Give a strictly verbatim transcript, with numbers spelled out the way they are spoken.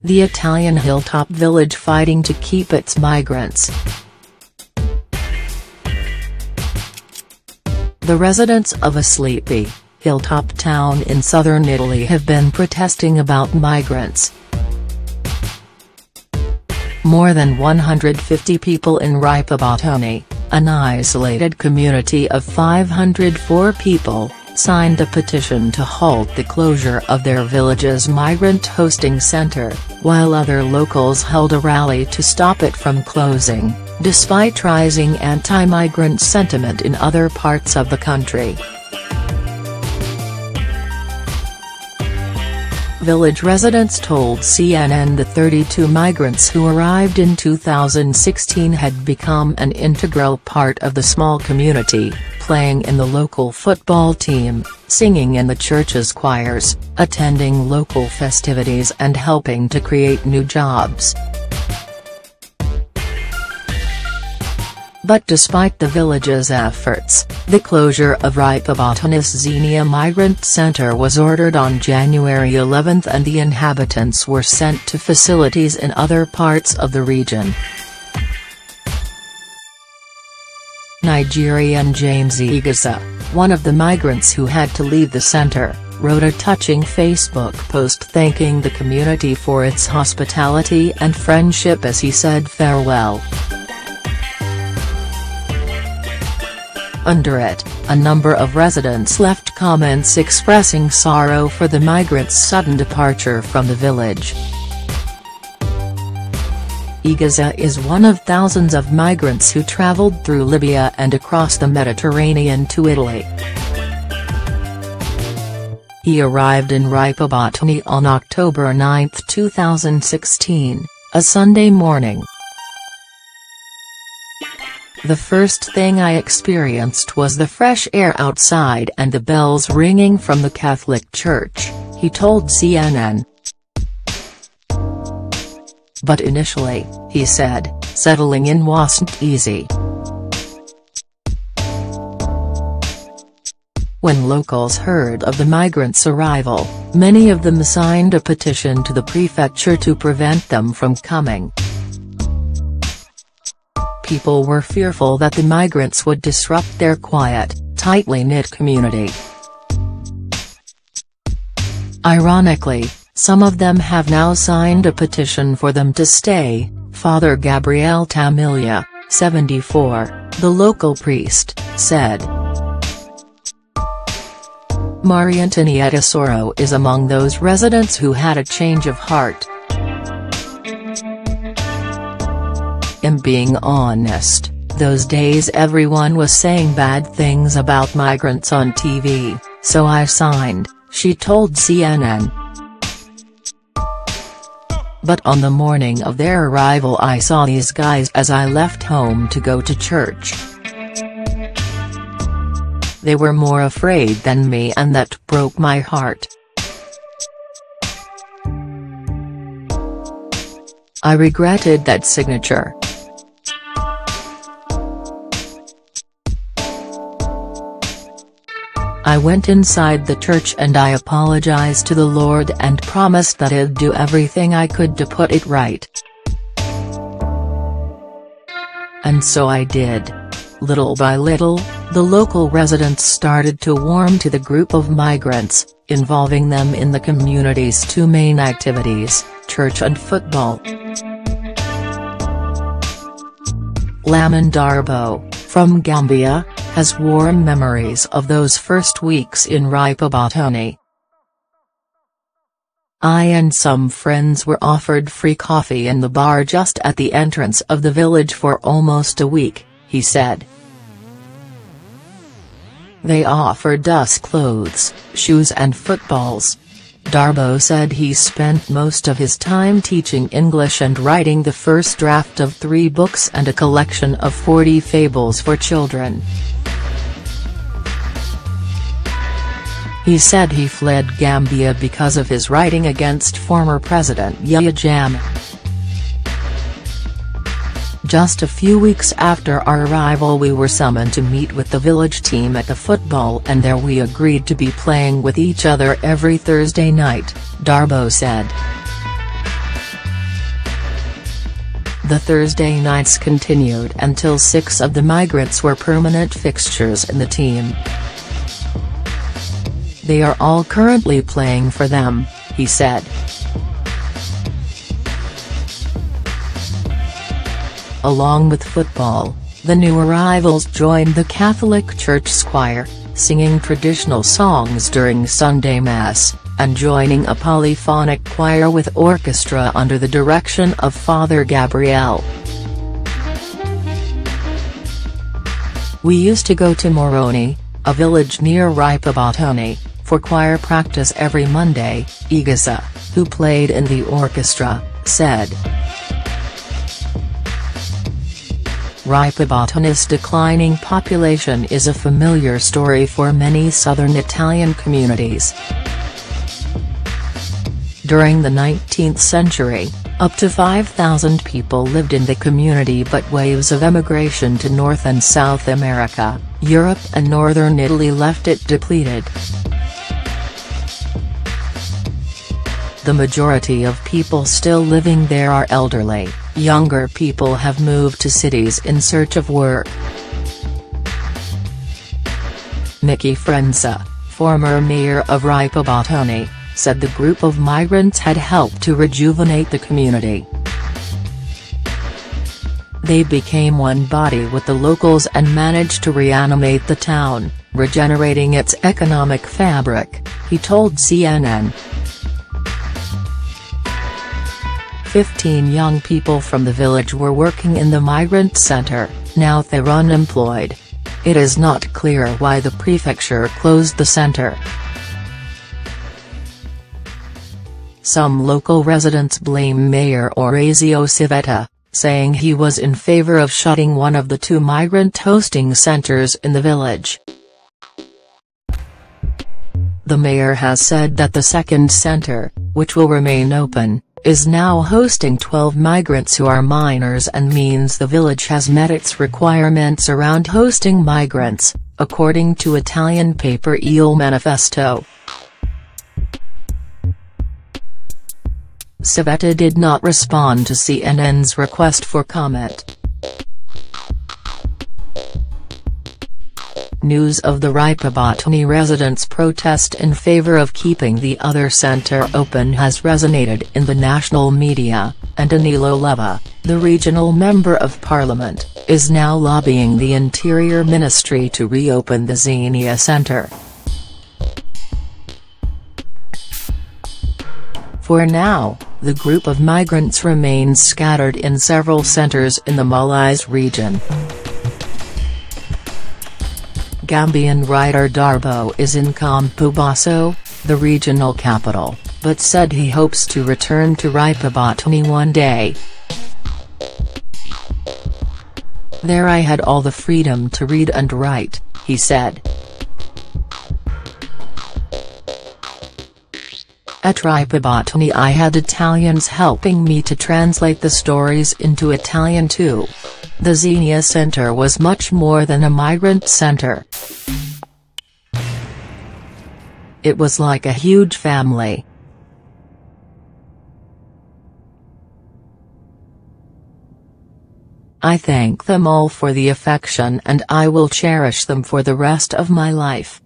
The Italian hilltop village fighting to keep its migrants. The residents of a sleepy, hilltop town in southern Italy have been protesting about migrants. More than one hundred fifty people in Ripabottoni, an isolated community of five hundred four people, signed a petition to halt the closure of their village's migrant hosting center, while other locals held a rally to stop it from closing, despite rising anti-migrant sentiment in other parts of the country. Village residents told C N N the thirty-two migrants who arrived in two thousand sixteen had become an integral part of the small community, playing in the local football team, singing in the church's choirs, attending local festivities and helping to create new jobs. But despite the village's efforts, the closure of Ripabottoni Xenia Migrant Center was ordered on January eleventh and the inhabitants were sent to facilities in other parts of the region. Nigerian James Igaza, one of the migrants who had to leave the center, wrote a touching Facebook post thanking the community for its hospitality and friendship as he said farewell. Under it, a number of residents left comments expressing sorrow for the migrants' sudden departure from the village. Igaza is one of thousands of migrants who traveled through Libya and across the Mediterranean to Italy. He arrived in Ripabottoni on October ninth two thousand sixteen, a Sunday morning. The first thing I experienced was the fresh air outside and the bells ringing from the Catholic Church, he told C N N. But initially, he said, settling in wasn't easy. When locals heard of the migrants' arrival, many of them signed a petition to the prefecture to prevent them from coming. People were fearful that the migrants would disrupt their quiet, tightly-knit community. Ironically, some of them have now signed a petition for them to stay, Father Gabriele Tamilia, seventy-four, the local priest, said. Maria Antonietta Soro is among those residents who had a change of heart. And being honest, those days everyone was saying bad things about migrants on T V, so I signed, she told C N N. But on the morning of their arrival I saw these guys as I left home to go to church. They were more afraid than me and that broke my heart. I regretted that signature. I went inside the church and I apologized to the Lord and promised that I'd do everything I could to put it right. And so I did. Little by little, the local residents started to warm to the group of migrants, involving them in the community's two main activities, church and football. Lamin Darboe, from Gambia, has warm memories of those first weeks in Ripabottoni. I and some friends were offered free coffee in the bar just at the entrance of the village for almost a week, he said. They offered us clothes, shoes and footballs. Darboe said he spent most of his time teaching English and writing the first draft of three books and a collection of forty fables for children. He said he fled Gambia because of his writing against former President Yahya Jammeh. Just a few weeks after our arrival we were summoned to meet with the village team at the football and there we agreed to be playing with each other every Thursday night, Darboe said. The Thursday nights continued until six of the migrants were permanent fixtures in the team. They are all currently playing for them, he said. Along with football, the new arrivals joined the Catholic Church's choir, singing traditional songs during Sunday Mass, and joining a polyphonic choir with orchestra under the direction of Father Gabriele. We used to go to Moroni, a village near Ripabottoni, for choir practice every Monday, Igaza, who played in the orchestra, said. Ripabottoni's declining population is a familiar story for many southern Italian communities. During the nineteenth century, up to five thousand people lived in the community, but waves of emigration to North and South America, Europe and northern Italy left it depleted. The majority of people still living there are elderly. Younger people have moved to cities in search of work. Miki Frenza, former mayor of Ripabottoni, said the group of migrants had helped to rejuvenate the community. They became one body with the locals and managed to reanimate the town, regenerating its economic fabric, he told C N N. Fifteen young people from the village were working in the migrant center, now they're unemployed. It is not clear why the prefecture closed the center. Some local residents blame Mayor Orazio Civetta, saying he was in favor of shutting one of the two migrant hosting centers in the village. The mayor has said that the second center, which will remain open, is now hosting twelve migrants who are minors and means the village has met its requirements around hosting migrants, according to Italian paper Il Manifesto. Civetta did not respond to C N N's request for comment. News of the Ripabottoni residents' protest in favor of keeping the other center open has resonated in the national media, and Anilo Leva, the regional member of parliament, is now lobbying the Interior Ministry to reopen the Xenia Center. For now, the group of migrants remains scattered in several centers in the Molise region. Gambian writer Darboe is in Campobasso, the regional capital, but said he hopes to return to Ripabottoni one day. There I had all the freedom to read and write, he said. At Ripabottoni I had Italians helping me to translate the stories into Italian too. The Xenia Center was much more than a migrant center. It was like a huge family. I thank them all for the affection and I will cherish them for the rest of my life.